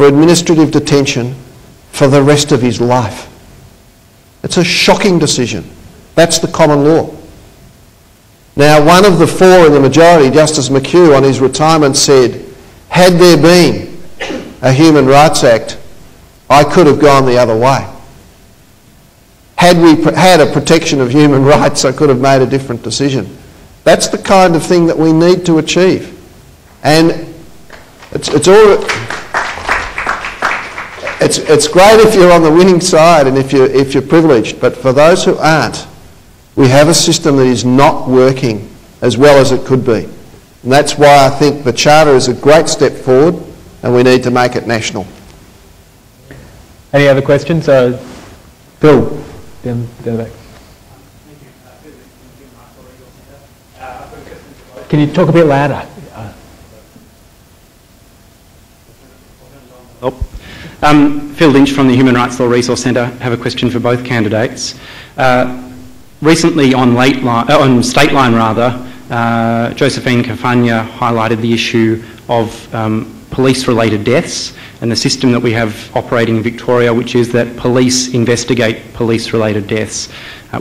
for administrative detention for the rest of his life. It's a shocking decision. That's the common law. Now, one of the four in the majority, Justice McHugh, on his retirement said, had there been a Human Rights Act, I could have gone the other way. Had we had a protection of human rights, I could have made a different decision. That's the kind of thing that we need to achieve. And it's great if you're on the winning side and if you're privileged, but for those who aren't, we have a system that is not working as well as it could be. And that's why I think the Charter is a great step forward and we need to make it national. Any other questions? Bill, down the back. Can you talk a bit louder? Phil Lynch from the Human Rights Law Resource Centre. Have a question for both candidates. Recently on State Line Josephine Cafania highlighted the issue of police-related deaths and the system that we have operating in Victoria, which is that police investigate police-related deaths.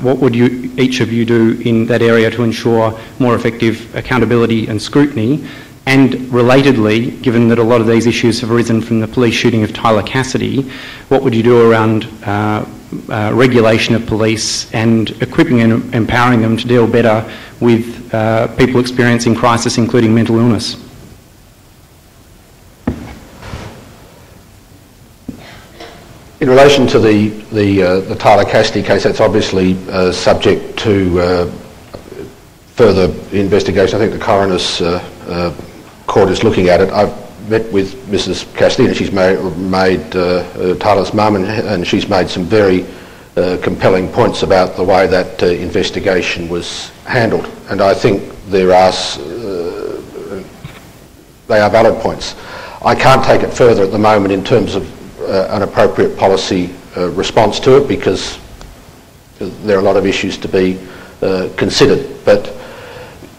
What would each of you do in that area to ensure more effective accountability and scrutiny? And relatedly, given that a lot of these issues have arisen from the police shooting of Tyler Cassidy, what would you do around regulation of police and equipping and empowering them to deal better with people experiencing crisis, including mental illness? In relation to the Tyler Cassidy case, that's obviously subject to further investigation. I think the coroner's court is looking at it. I've met with Mrs. Castillo, and she's made Tyler's mum, and she's made some very compelling points about the way that investigation was handled. And I think they are valid points. I can't take it further at the moment in terms of an appropriate policy response to it, because there are a lot of issues to be considered. But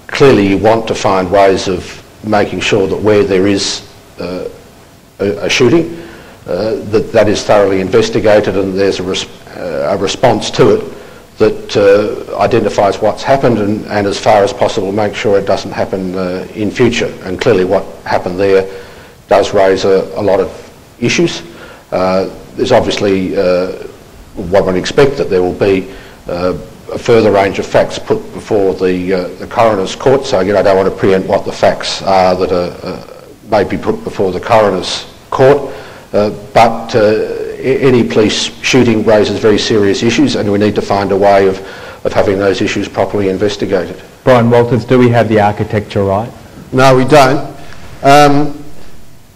clearly you want to find ways of making sure that where there is a shooting, that is thoroughly investigated and there's a response to it that identifies what's happened and as far as possible make sure it doesn't happen in future. And clearly what happened there does raise a lot of issues. There's obviously what one would expect, that there will be a further range of facts put before the coroner's court. So again, I don't want to preempt what the facts are that may be put before the coroner's court. But any police shooting raises very serious issues, and we need to find a way of having those issues properly investigated. Brian Walters, do we have the architecture right? No, we don't.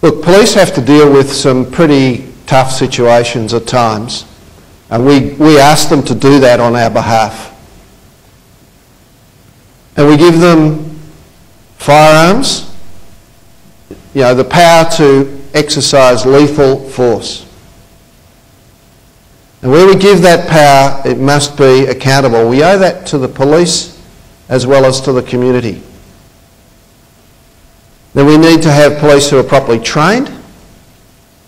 Look, police have to deal with some pretty tough situations at times, and we ask them to do that on our behalf. And we give them firearms, you know, the power to exercise lethal force. And where we give that power, it must be accountable. We owe that to the police as well as to the community. Then we need to have police who are properly trained,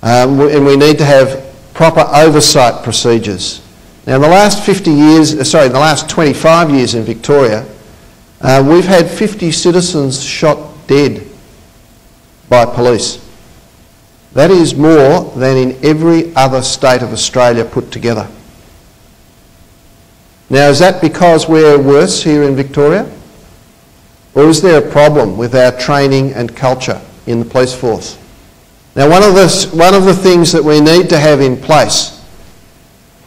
and we need to have proper oversight procedures. Now, in the last 25 years in Victoria, we've had 50 citizens shot dead by police. That is more than in every other state of Australia put together. Now, is that because we're worse here in Victoria? Or is there a problem with our training and culture in the police force? Now, one of the things that we need to have in place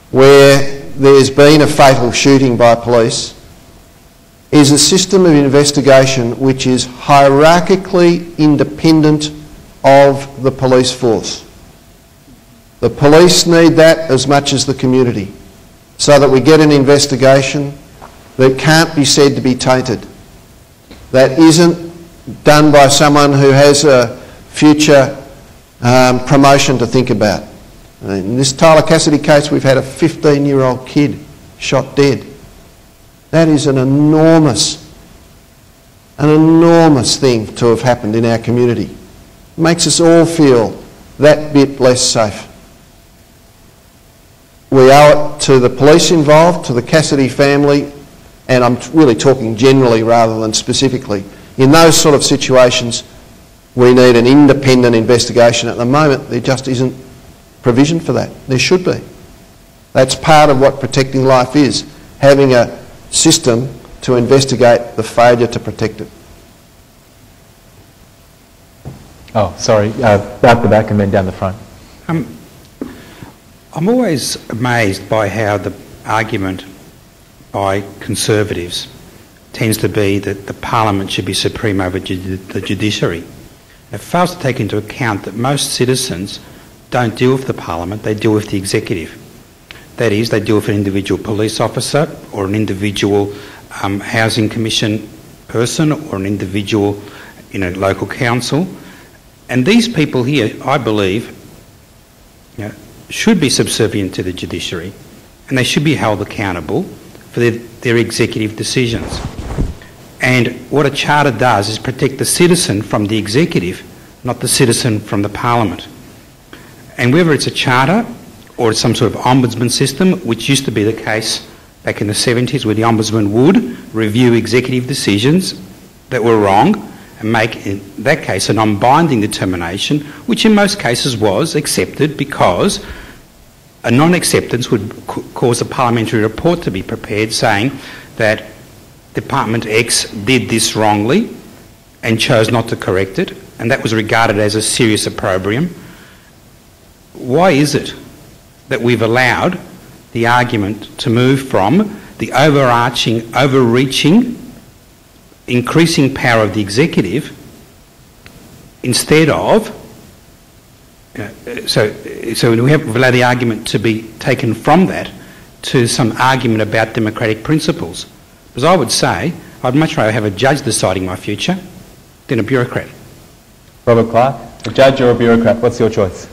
where there's been a fatal shooting by police is a system of investigation which is hierarchically independent of the police force. The police need that as much as the community, so that we get an investigation that can't be said to be tainted, that isn't done by someone who has a future promotion to think about. In this Tyler Cassidy case, we've had a 15-year-old kid shot dead. That is an enormous thing to have happened in our community. It makes us all feel that bit less safe. We owe it to the police involved, to the Cassidy family, and I'm really talking generally rather than specifically. In those sort of situations, we need an independent investigation. At the moment, there just isn't provision for that. There should be. That's part of what protecting life is, having a system to investigate the failure to protect it. Oh, sorry, out the back and then down the front. I'm always amazed by how the argument by conservatives tends to be that the parliament should be supreme over the judiciary. It fails to take into account that most citizens don't deal with the parliament, they deal with the executive. That is, they deal with an individual police officer or an individual housing commission person or an individual in a local council. And these people here, I believe, you know, should be subservient to the judiciary, and they should be held accountable for their executive decisions. And what a charter does is protect the citizen from the executive, not the citizen from the parliament. And whether it's a charter or it's some sort of ombudsman system, which used to be the case back in the 70s, where the ombudsman would review executive decisions that were wrong and make, in that case, a non-binding determination, which in most cases was accepted because a non-acceptance would cause a parliamentary report to be prepared saying that Department X did this wrongly and chose not to correct it, and that was regarded as a serious opprobrium. Why is it that we've allowed the argument to move from the overarching, overreaching, increasing power of the executive instead of, so we have allowed the argument to be taken from that to some argument about democratic principles? Because I would say I'd much rather have a judge deciding my future than a bureaucrat. Robert Clark, a judge or a bureaucrat, what's your choice?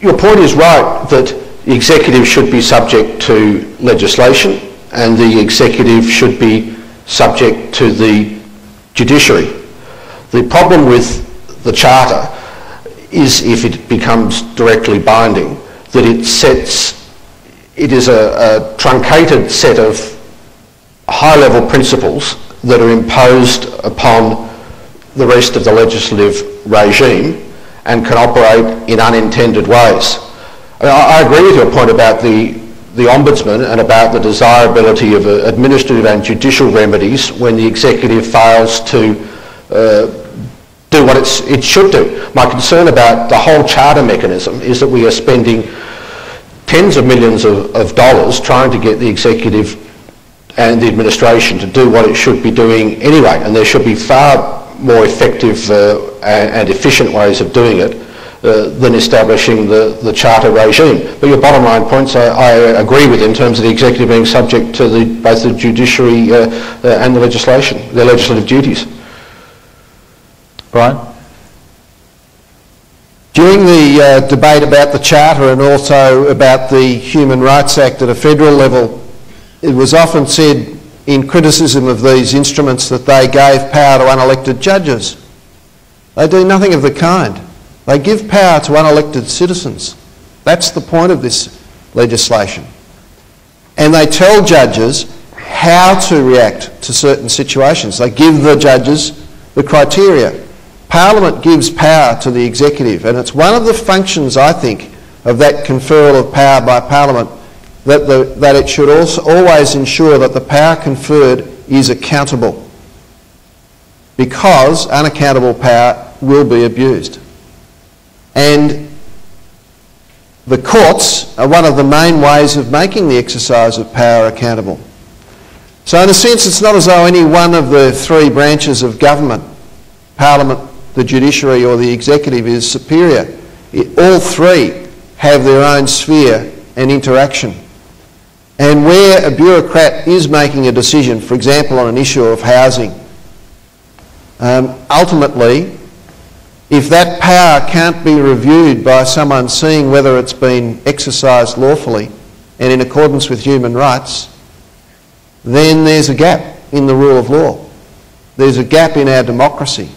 Your point is right that the executive should be subject to legislation, and the executive should be subject to the judiciary. The problem with the Charter is, if it becomes directly binding, that it is a truncated set of high-level principles that are imposed upon the rest of the legislative regime and can operate in unintended ways. I agree with your point about the Ombudsman and about the desirability of administrative and judicial remedies when the executive fails to do what it should do. My concern about the whole charter mechanism is that we are spending tens of millions of dollars trying to get the executive and the administration to do what it should be doing anyway, and there should be far more effective and efficient ways of doing it than establishing the charter regime. But your bottom line points, I agree with in terms of the executive being subject to both the judiciary and the legislation, their legislative duties. Brian? During the debate about the Charter and also about the Human Rights Act at a federal level, it was often said in criticism of these instruments that they gave power to unelected judges. They do nothing of the kind. They give power to unelected citizens. That's the point of this legislation. And they tell judges how to react to certain situations. They give the judges the criteria. Parliament gives power to the executive, and it's one of the functions, I think, of that conferral of power by Parliament, that it should also always ensure that the power conferred is accountable, because unaccountable power will be abused. And the courts are one of the main ways of making the exercise of power accountable. So in a sense, it's not as though any one of the three branches of government, Parliament, the judiciary or the executive, is superior. All three have their own sphere and interaction. And where a bureaucrat is making a decision, for example on an issue of housing, ultimately, if that power can't be reviewed by someone seeing whether it's been exercised lawfully and in accordance with human rights, then there's a gap in the rule of law. There's a gap in our democracy.